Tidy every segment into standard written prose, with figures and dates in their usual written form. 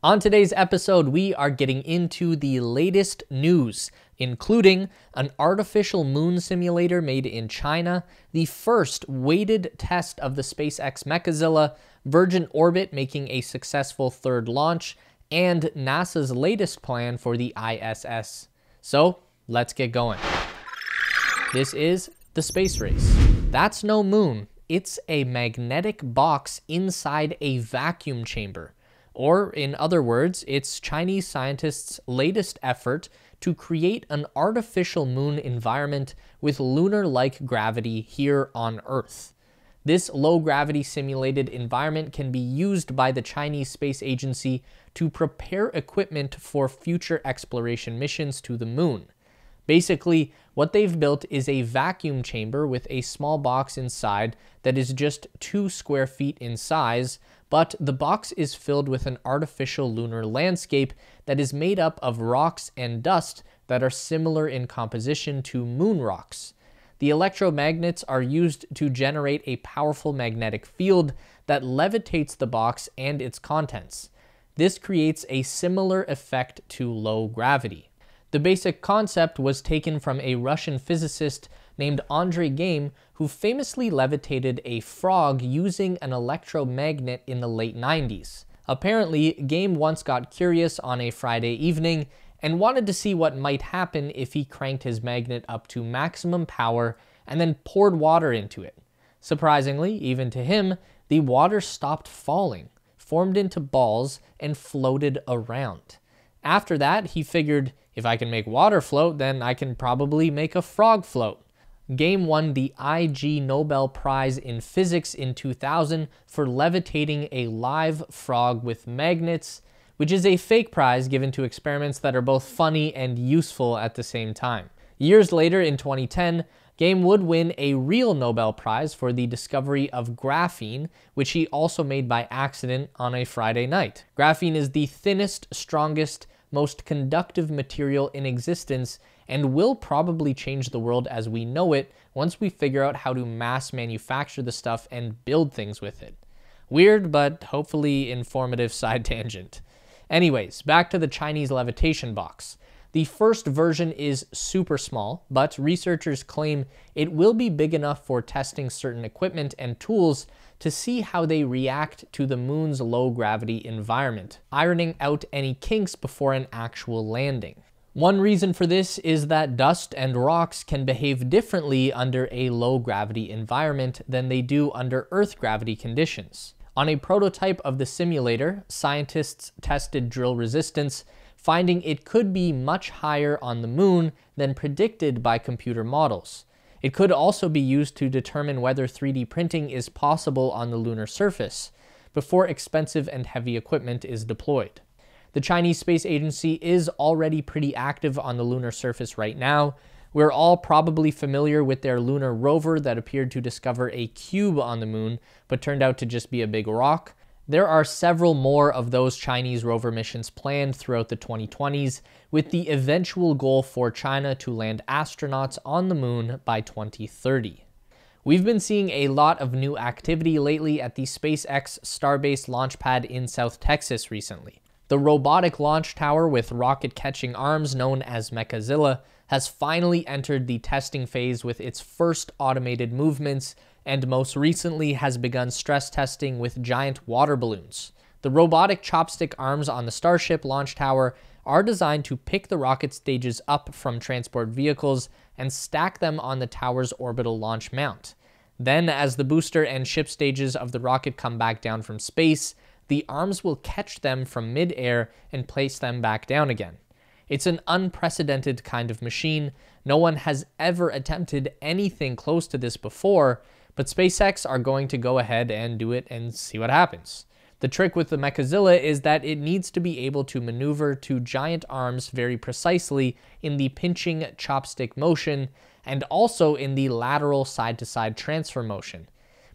On today's episode, we are getting into the latest news, including an artificial moon simulator made in China, the first weighted test of the SpaceX Mechazilla, Virgin Orbit making a successful third launch, and NASA's latest plan for the ISS. So, let's get going. This is The Space Race. That's no moon. It's a magnetic box inside a vacuum chamber. Or, in other words, it's Chinese scientists' latest effort to create an artificial moon environment with lunar-like gravity here on Earth. This low-gravity simulated environment can be used by the Chinese Space Agency to prepare equipment for future exploration missions to the moon. Basically, what they've built is a vacuum chamber with a small box inside that is just 2 square feet in size, but the box is filled with an artificial lunar landscape that is made up of rocks and dust that are similar in composition to moon rocks. The electromagnets are used to generate a powerful magnetic field that levitates the box and its contents. This creates a similar effect to low gravity. The basic concept was taken from a Russian physicist named Andre Geim, who famously levitated a frog using an electromagnet in the late 90s. Apparently, Geim once got curious on a Friday evening and wanted to see what might happen if he cranked his magnet up to maximum power and then poured water into it. Surprisingly, even to him, the water stopped falling, formed into balls, and floated around. After that, he figured, if I can make water float, then I can probably make a frog float. Geim won the IG Nobel Prize in Physics in 2000 for levitating a live frog with magnets, which is a fake prize given to experiments that are both funny and useful at the same time. Years later, in 2010, Geim would win a real Nobel Prize for the discovery of graphene, which he also made by accident on a Friday night. Graphene is the thinnest, strongest, most conductive material in existence and will probably change the world as we know it once we figure out how to mass manufacture the stuff and build things with it. Weird, but hopefully informative side tangent. Anyways, back to the Chinese levitation box. The first version is super small, but researchers claim it will be big enough for testing certain equipment and tools to see how they react to the moon's low gravity environment, ironing out any kinks before an actual landing. One reason for this is that dust and rocks can behave differently under a low gravity environment than they do under Earth gravity conditions. On a prototype of the simulator, scientists tested drill resistance, finding it could be much higher on the moon than predicted by computer models. It could also be used to determine whether 3D printing is possible on the lunar surface, before expensive and heavy equipment is deployed. The Chinese Space Agency is already pretty active on the lunar surface right now. We're all probably familiar with their lunar rover that appeared to discover a cube on the moon, but turned out to just be a big rock. There are several more of those Chinese rover missions planned throughout the 2020s, with the eventual goal for China to land astronauts on the moon by 2030. We've been seeing a lot of new activity lately at the SpaceX Starbase launch pad in South Texas recently. The robotic launch tower with rocket-catching arms known as Mechazilla has finally entered the testing phase with its first automated movements, and most recently has begun stress testing with giant water balloons. The robotic chopstick arms on the Starship launch tower are designed to pick the rocket stages up from transport vehicles and stack them on the tower's orbital launch mount. Then, as the booster and ship stages of the rocket come back down from space, the arms will catch them from mid-air and place them back down again. It's an unprecedented kind of machine. No one has ever attempted anything close to this before, but SpaceX are going to go ahead and do it and see what happens. The trick with the Mechazilla is that it needs to be able to maneuver to giant arms very precisely in the pinching chopstick motion and also in the lateral side-to-side transfer motion.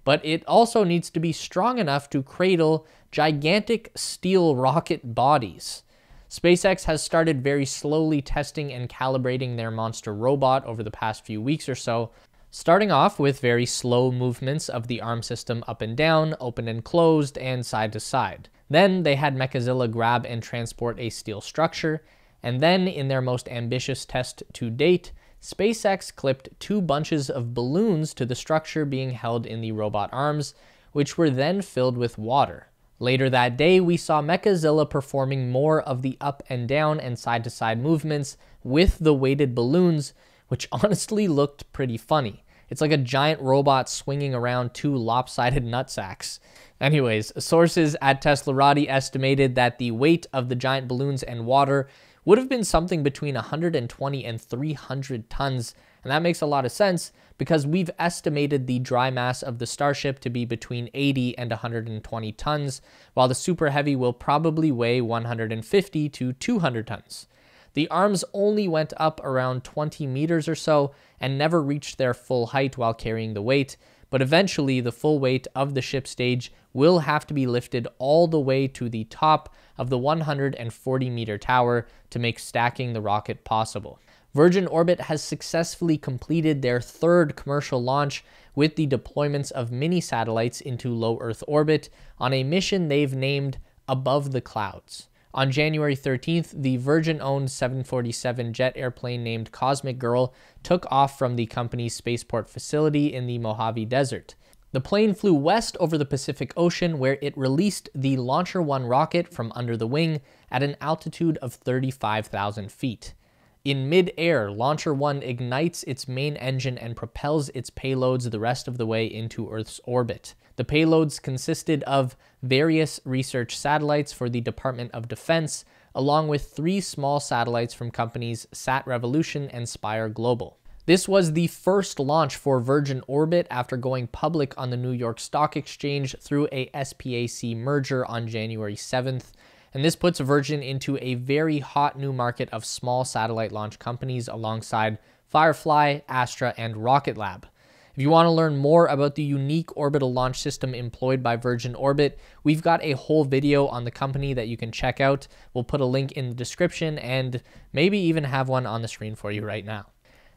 But it also needs to be strong enough to cradle gigantic steel rocket bodies. SpaceX has started very slowly testing and calibrating their monster robot over the past few weeks or so, starting off with very slow movements of the arm system up and down, open and closed, and side to side. Then they had Mechazilla grab and transport a steel structure. And then in their most ambitious test to date, SpaceX clipped 2 bunches of balloons to the structure being held in the robot arms, which were then filled with water. Later that day, we saw Mechazilla performing more of the up and down and side to side movements with the weighted balloons, which honestly looked pretty funny. It's like a giant robot swinging around 2 lopsided nutsacks. Anyways, sources at Teslarati estimated that the weight of the giant balloons and water would have been something between 120 and 300 tons, and that makes a lot of sense because we've estimated the dry mass of the Starship to be between 80 and 120 tons, while the Super Heavy will probably weigh 150 to 200 tons. The arms only went up around 20 meters or so and never reached their full height while carrying the weight, but eventually the full weight of the ship stage will have to be lifted all the way to the top of the 140-meter tower to make stacking the rocket possible. Virgin Orbit has successfully completed their 3rd commercial launch with the deployments of mini-satellites into low Earth orbit on a mission they've named Above the Clouds. On January 13th, the Virgin-owned 747 jet airplane named Cosmic Girl took off from the company's spaceport facility in the Mojave Desert. The plane flew west over the Pacific Ocean, where it released the Launcher One rocket from under the wing at an altitude of 35,000 feet. In mid-air, Launcher One ignites its main engine and propels its payloads the rest of the way into Earth's orbit. The payloads consisted of various research satellites for the Department of Defense, along with 3 small satellites from companies Sat Revolution and Spire Global. This was the first launch for Virgin Orbit after going public on the New York Stock Exchange through a SPAC merger on January 7th, and this puts Virgin into a very hot new market of small satellite launch companies alongside Firefly, Astra, and Rocket Lab. If you want to learn more about the unique orbital launch system employed by Virgin Orbit, we've got a whole video on the company that you can check out. We'll put a link in the description and maybe even have one on the screen for you right now.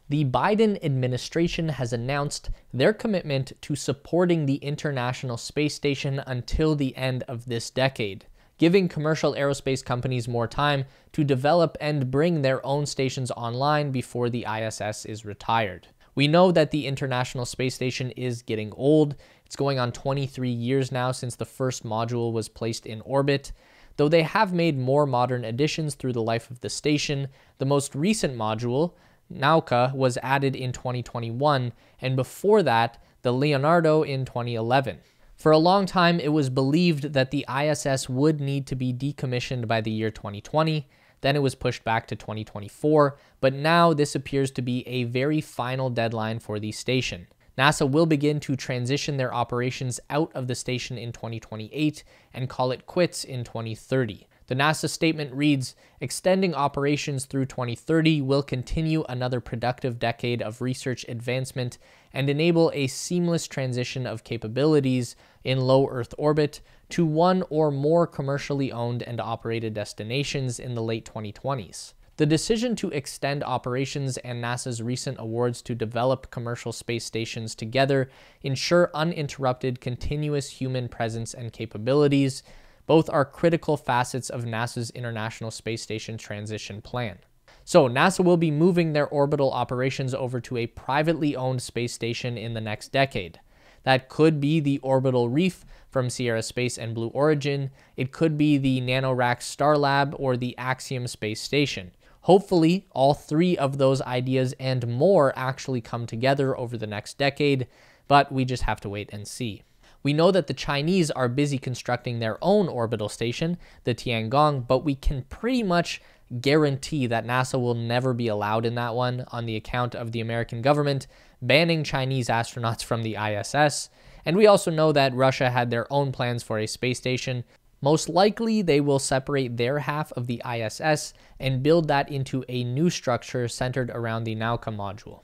The Biden administration has announced their commitment to supporting the International Space Station until the end of this decade, giving commercial aerospace companies more time to develop and bring their own stations online before the ISS is retired. We know that the International Space Station is getting old. It's going on 23 years now since the first module was placed in orbit. Though they have made more modern additions through the life of the station, the most recent module, Nauka, was added in 2021, and before that, the Leonardo in 2011. For a long time, it was believed that the ISS would need to be decommissioned by the year 2020, then it was pushed back to 2024, but now this appears to be a very final deadline for the station. NASA will begin to transition their operations out of the station in 2028 and call it quits in 2030. The NASA statement reads, "Extending operations through 2030 will continue another productive decade of research advancement and enable a seamless transition of capabilities in low Earth orbit to one or more commercially owned and operated destinations in the late 2020s." The decision to extend operations and NASA's recent awards to develop commercial space stations together ensure uninterrupted continuous human presence and capabilities. Both are critical facets of NASA's International Space Station transition plan. So NASA will be moving their orbital operations over to a privately owned space station in the next decade. That could be the Orbital Reef from Sierra Space and Blue Origin. It could be the NanoRacks Starlab or the Axiom Space Station. Hopefully, all 3 of those ideas and more actually come together over the next decade, but we just have to wait and see. We know that the Chinese are busy constructing their own orbital station, the Tiangong, but we can pretty much guarantee that NASA will never be allowed in that one on the account of the American government banning Chinese astronauts from the ISS. And we also know that Russia had their own plans for a space station. Most likely, they will separate their half of the ISS and build that into a new structure centered around the Nauka module.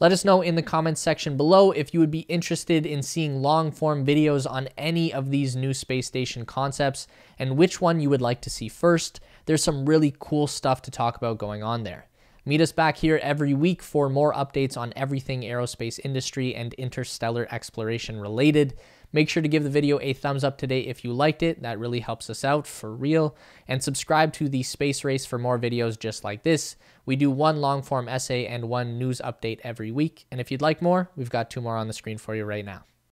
Let us know in the comments section below if you would be interested in seeing long-form videos on any of these new space station concepts and which one you would like to see first. There's some really cool stuff to talk about going on there. Meet us back here every week for more updates on everything aerospace industry and interstellar exploration related. Make sure to give the video a thumbs up today if you liked it. That really helps us out for real. And subscribe to The Space Race for more videos just like this. We do one long form essay and one news update every week. And if you'd like more, we've got two more on the screen for you right now.